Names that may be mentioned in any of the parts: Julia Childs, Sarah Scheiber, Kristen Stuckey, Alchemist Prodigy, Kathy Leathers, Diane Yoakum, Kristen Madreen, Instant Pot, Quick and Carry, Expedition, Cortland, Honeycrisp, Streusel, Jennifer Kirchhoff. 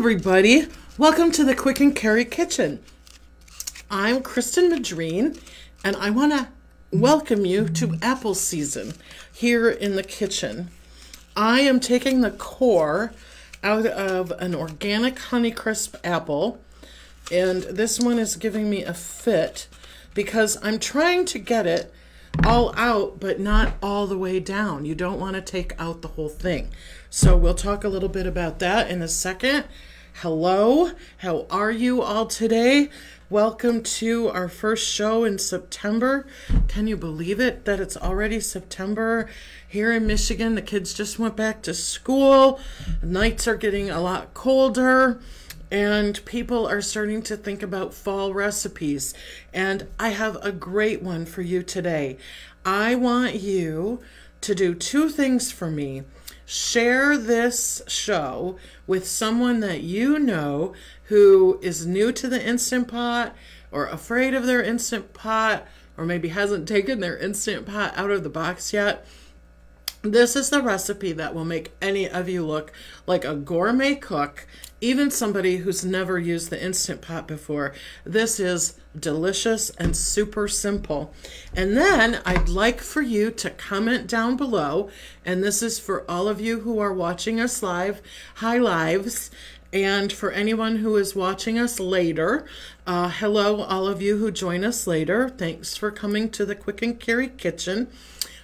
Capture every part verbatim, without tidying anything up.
everybody, welcome to the Quick and Carry Kitchen. I'm Kristen Madreen, and I want to welcome you to apple season here in the kitchen. I am taking the core out of an organic Honeycrisp apple, and this one is giving me a fit because I'm trying to get it all out, but not all the way down. You don't want to take out the whole thing. So we'll talk a little bit about that in a second. Hello, how are you all today? Welcome to our first show in September. Can you believe it that it's already September here in Michigan? The kids just went back to school. Nights are getting a lot colder, and people are starting to think about fall recipes. And I have a great one for you today. I want you to do two things for me. Share this show with someone that you know who is new to the Instant Pot or afraid of their Instant Pot, or maybe hasn't taken their Instant Pot out of the box yet. This is the recipe that will make any of you look like a gourmet cook, even somebody who's never used the Instant Pot before. This is delicious and super simple. And then I'd like for you to comment down below, and this is for all of you who are watching us live, hi lives, and for anyone who is watching us later, uh, hello all of you who join us later. Thanks for coming to the Quick and Carry Kitchen.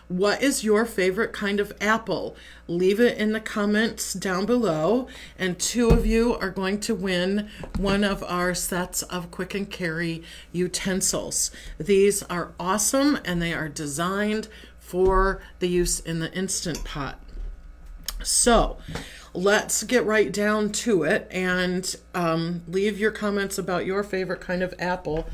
What is your favorite kind of apple? Leave it in the comments down below, and two of you are going to win one of our sets of Quick and Carry utensils. These are awesome, and they are designed for the use in the Instant Pot. So let's get right down to it, and um, leave your comments about your favorite kind of apple.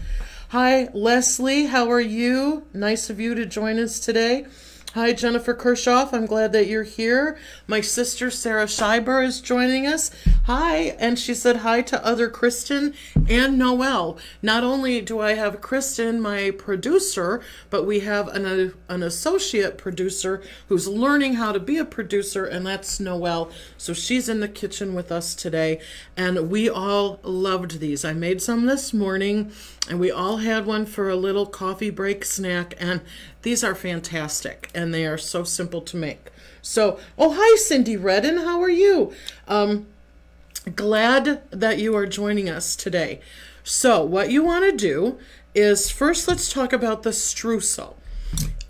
Hi, Leslie, how are you? Nice of you to join us today. Hi, Jennifer Kirchhoff, I'm glad that you're here. My sister, Sarah Scheiber, is joining us. Hi, and she said hi to other Kristen and Noelle. Not only do I have Kristen, my producer, but we have an, uh, an associate producer who's learning how to be a producer, and that's Noelle. So she's in the kitchen with us today, and we all loved these. I made some this morning, and we all had one for a little coffee break snack, and these are fantastic, and they are so simple to make. So, oh, hi, Cindy Redden, how are you? Um, glad that you are joining us today. So what you want to do is, first let's talk about the streusel.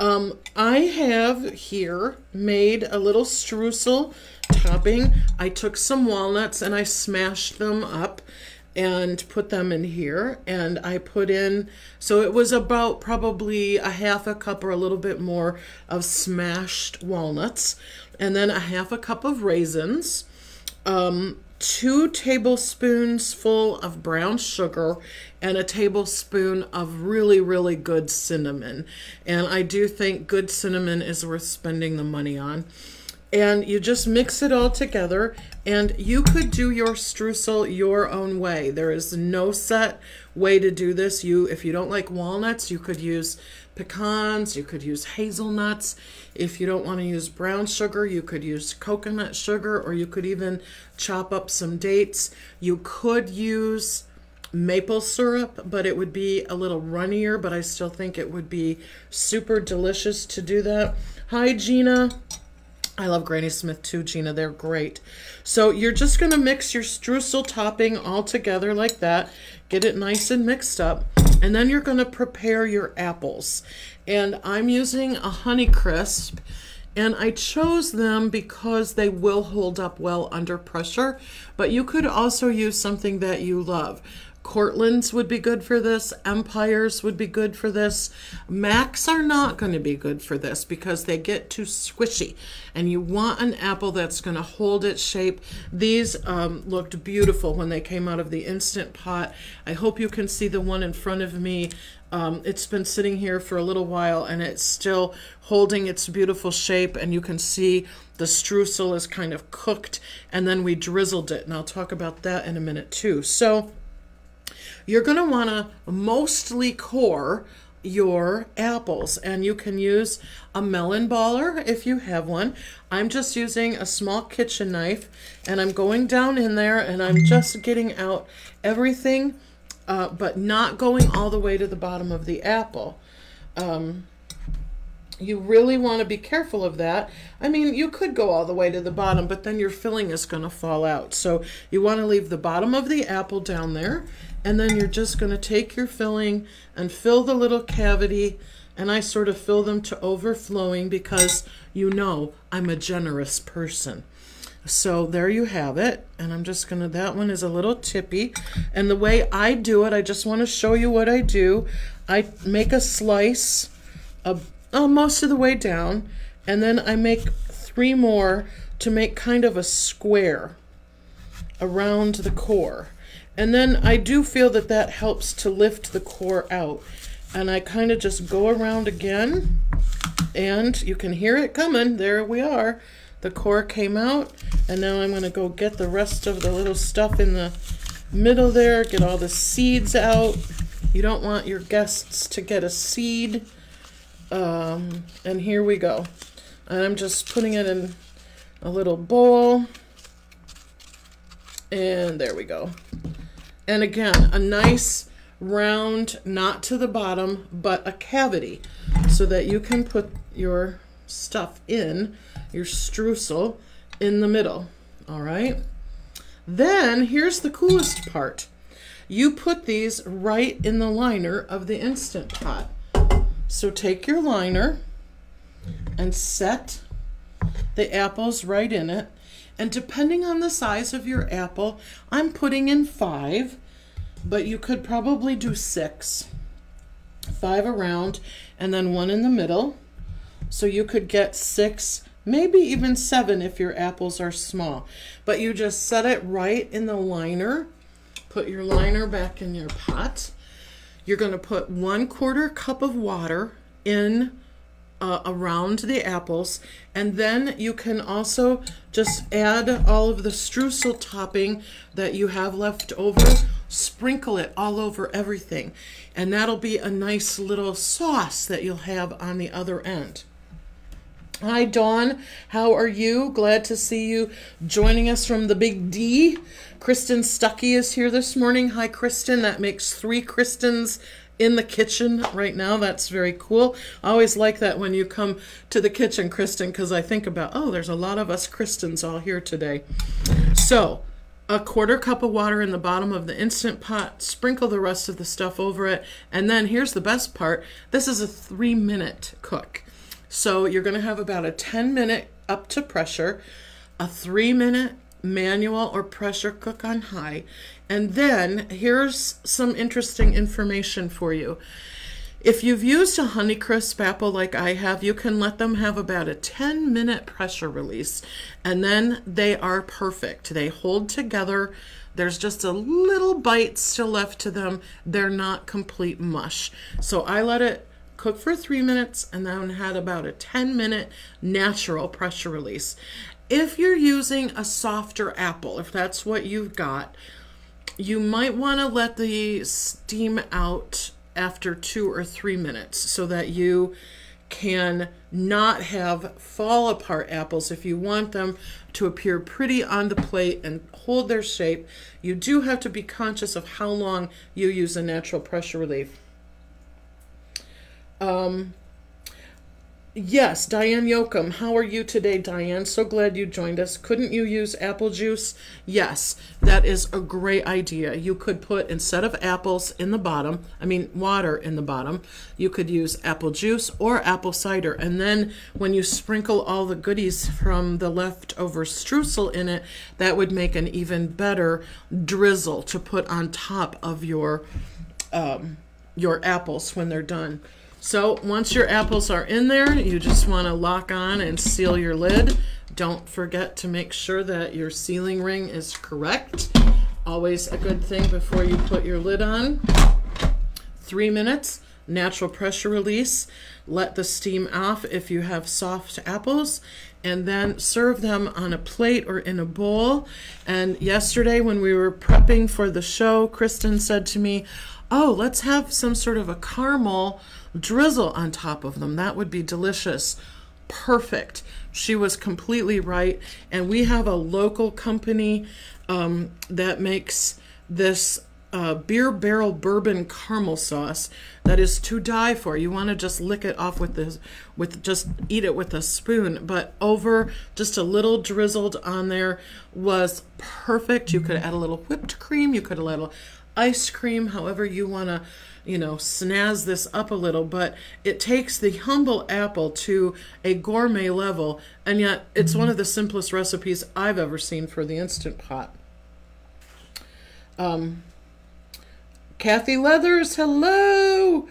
Um, I have here made a little streusel topping. I took some walnuts and I smashed them up and put them in here, and I put in, so it was about probably a half a cup or a little bit more of smashed walnuts, and then a half a cup of raisins, um, two tablespoons full of brown sugar, and a tablespoon of really, really good cinnamon. And I do think good cinnamon is worth spending the money on. And you just mix it all together, and you could do your streusel your own way. There is no set way to do this. You, if you don't like walnuts, you could use pecans, you could use hazelnuts. If you don't want to use brown sugar, you could use coconut sugar, or you could even chop up some dates. You could use maple syrup, but it would be a little runnier, but I still think it would be super delicious to do that. Hi, Gina. I love Granny Smith too, Gina. They're great. So you're just going to mix your streusel topping all together like that. Get it nice and mixed up. And then you're going to prepare your apples. And I'm using a Honeycrisp. And I chose them because they will hold up well under pressure. But you could also use something that you love. Cortland's would be good for this. Empires would be good for this. Macs are not going to be good for this because they get too squishy, and you want an apple that's going to hold its shape. These um, looked beautiful when they came out of the Instant Pot. I hope you can see the one in front of me. Um, it's been sitting here for a little while, and it's still holding its beautiful shape, and you can see the streusel is kind of cooked, and then we drizzled it, and I'll talk about that in a minute too. So you're going to want to mostly core your apples, and you can use a melon baller if you have one. I'm just using a small kitchen knife, and I'm going down in there, and I'm just getting out everything, uh, but not going all the way to the bottom of the apple. Um, you really want to be careful of that. I mean, you could go all the way to the bottom, but then your filling is going to fall out. So you want to leave the bottom of the apple down there, and then you're just going to take your filling and fill the little cavity, and I sort of fill them to overflowing because, you know, I'm a generous person. So there you have it, and I'm just gonna, that one is a little tippy, and the way I do it, I just want to show you what I do. I make a slice of oh, most of the way down, and then I make three more to make kind of a square around the core. And then I do feel that that helps to lift the core out. And I kind of just go around again, and you can hear it coming. There we are. The core came out, and now I'm going to go get the rest of the little stuff in the middle there, get all the seeds out. You don't want your guests to get a seed. Um, and here we go. And I'm just putting it in a little bowl. And there we go. And again, a nice round, not to the bottom, but a cavity so that you can put your stuff in, your streusel, in the middle. All right. Then here's the coolest part. You put these right in the liner of the Instant Pot. So take your liner and set the apples right in it. And depending on the size of your apple, I'm putting in five, but you could probably do six. Five around, and then one in the middle. So you could get six, maybe even seven if your apples are small. But you just set it right in the liner. Put your liner back in your pot. You're going to put one quarter cup of water in Uh, around the apples, and then you can also just add all of the streusel topping that you have left over, sprinkle it all over everything, and that'll be a nice little sauce that you'll have on the other end. Hi Dawn, how are you? Glad to see you joining us from the Big D. Kristen Stuckey is here this morning. Hi Kristen, that makes three Kristens in the kitchen right now. That's very cool. I always like that when you come to the kitchen, Kristen, because I think about, oh, there's a lot of us Kristens all here today. So a quarter cup of water in the bottom of the Instant Pot, sprinkle the rest of the stuff over it, and then here's the best part. This is a three minute cook. So you're going to have about a ten minute up to pressure, a three minute manual or pressure cook on high. And then here's some interesting information for you. If you've used a Honeycrisp apple like I have, you can let them have about a ten minute pressure release, and then they are perfect. They hold together. There's just a little bite still left to them. They're not complete mush. So I let it cook for three minutes and then had about a ten minute natural pressure release. If you're using a softer apple, if that's what you've got, you might want to let the steam out after two or three minutes so that you can not have fall apart apples. If you want them to appear pretty on the plate and hold their shape, you do have to be conscious of how long you use a natural pressure relief. Um, Yes, Diane Yoakum, how are you today, Diane? So glad you joined us. Couldn't you use apple juice? Yes, that is a great idea. You could put, instead of apples in the bottom, I mean water in the bottom, you could use apple juice or apple cider. And then when you sprinkle all the goodies from the leftover streusel in it, that would make an even better drizzle to put on top of your, um, your apples when they're done. So once your apples are in there, you just want to lock on and seal your lid. Don't forget to make sure that your sealing ring is correct. Always a good thing before you put your lid on. Three minutes, natural pressure release. Let the steam off if you have soft apples, and then serve them on a plate or in a bowl. And yesterday when we were prepping for the show, Kristen said to me, oh, let's have some sort of a caramel drizzle on top of them. That would be delicious. Perfect. She was completely right. And we have a local company um, that makes this uh, beer barrel bourbon caramel sauce that is to die for. You want to just lick it off with this, with just eat it with a spoon, but over just a little drizzled on there was perfect. You could add a little whipped cream. You could add a little ice cream, however you want to, you know, snazz this up a little, but it takes the humble apple to a gourmet level, and yet it's one of the simplest recipes I've ever seen for the Instant Pot. Um, Kathy Leathers, hello!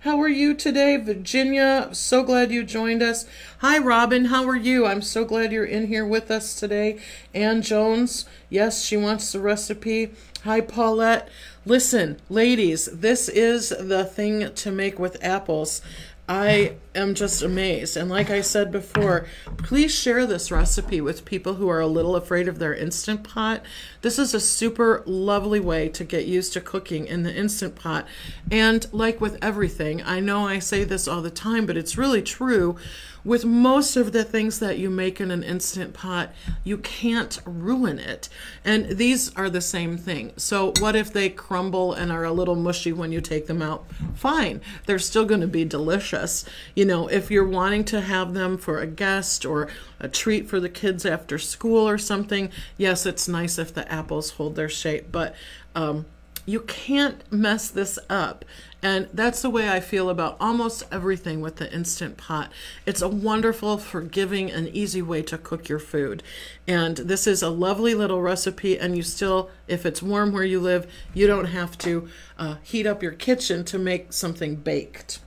How are you today? Virginia, so glad you joined us. Hi, Robin, how are you? I'm so glad you're in here with us today. Ann Jones, yes, she wants the recipe. Hi, Paulette. Listen, ladies, this is the thing to make with apples. I am just amazed. And like I said before, please share this recipe with people who are a little afraid of their Instant Pot. This is a super lovely way to get used to cooking in the Instant Pot. And like with everything, I know I say this all the time, but it's really true. With most of the things that you make in an Instant Pot, you can't ruin it. And these are the same thing. So what if they crumble and are a little mushy when you take them out? Fine, they're still gonna be delicious. You know, if you're wanting to have them for a guest or a treat for the kids after school or something, yes, it's nice if the apples hold their shape, but um, you can't mess this up. And that's the way I feel about almost everything with the Instant Pot. It's a wonderful, forgiving, and easy way to cook your food. And this is a lovely little recipe, and you still, if it's warm where you live, you don't have to uh, heat up your kitchen to make something baked.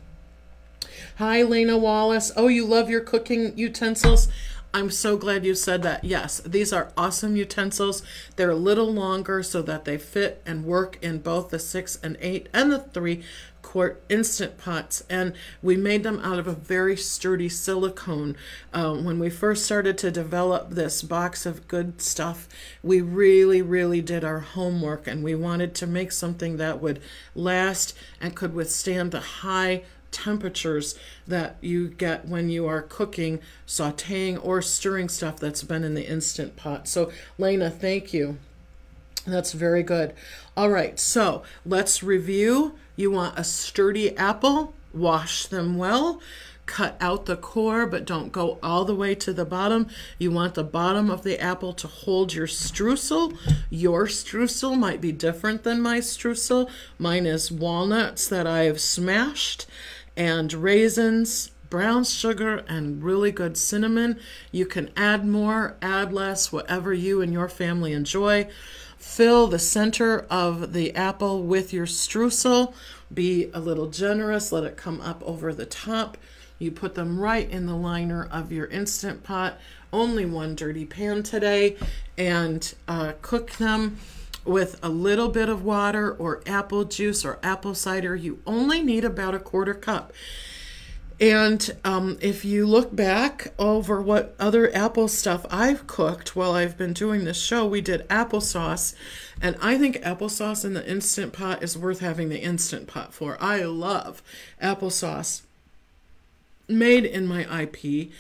Hi, Lena Wallace. Oh, you love your cooking utensils? I'm so glad you said that. Yes, these are awesome utensils. They're a little longer so that they fit and work in both the six and eight and the three quart Instant Pots, and we made them out of a very sturdy silicone. Um, when we first started to develop this box of good stuff, we really, really did our homework, and we wanted to make something that would last and could withstand the high temperatures that you get when you are cooking, sauteing, or stirring stuff that's been in the Instant Pot. So, Lena, thank you. That's very good. All right, so let's review. You want a sturdy apple, wash them well. Cut out the core, but don't go all the way to the bottom. You want the bottom of the apple to hold your streusel. Your streusel might be different than my streusel. Mine is walnuts that I have smashed, and raisins, brown sugar, and really good cinnamon. You can add more, add less, whatever you and your family enjoy. Fill the center of the apple with your streusel. Be a little generous, let it come up over the top. You put them right in the liner of your Instant Pot. Only one dirty pan today, and uh, cook them with a little bit of water or apple juice or apple cider. You only need about a quarter cup. And um, if you look back over what other apple stuff I've cooked while I've been doing this show, we did applesauce. And I think applesauce in the Instant Pot is worth having the Instant Pot for. I love applesauce made in my I P.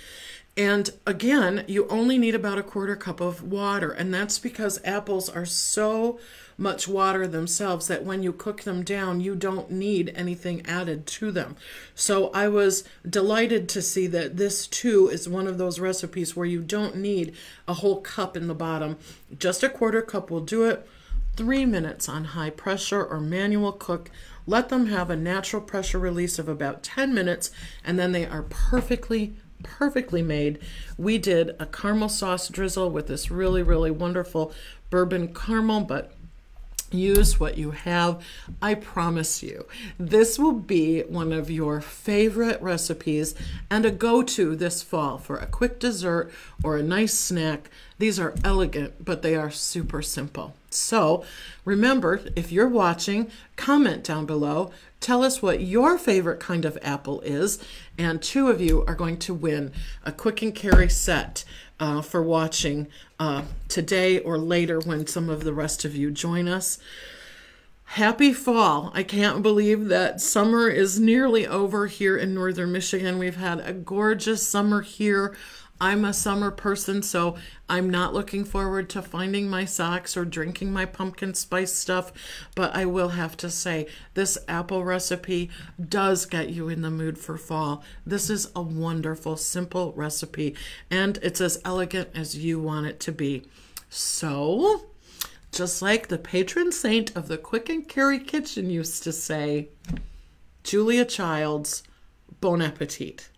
And again, you only need about a quarter cup of water. And that's because apples are so much water themselves that when you cook them down, you don't need anything added to them. So I was delighted to see that this too is one of those recipes where you don't need a whole cup in the bottom. Just a quarter cup will do it. Three minutes on high pressure or manual cook. Let them have a natural pressure release of about ten minutes, and then they are perfectly, perfectly made. We did a caramel sauce drizzle with this really, really wonderful bourbon caramel, but use what you have. I promise you, this will be one of your favorite recipes and a go-to this fall for a quick dessert or a nice snack. These are elegant, but they are super simple. So remember, if you're watching, comment down below. Tell us what your favorite kind of apple is, and two of you are going to win a Quick and Carry set uh, for watching uh, today or later when some of the rest of you join us. Happy fall. I can't believe that summer is nearly over here in northern Michigan. We've had a gorgeous summer here. I'm a summer person, so I'm not looking forward to finding my socks or drinking my pumpkin spice stuff, but I will have to say this apple recipe does get you in the mood for fall. This is a wonderful, simple recipe, and it's as elegant as you want it to be. So, just like the patron saint of the Quick and Carry kitchen used to say, Julia Childs, bon appetit.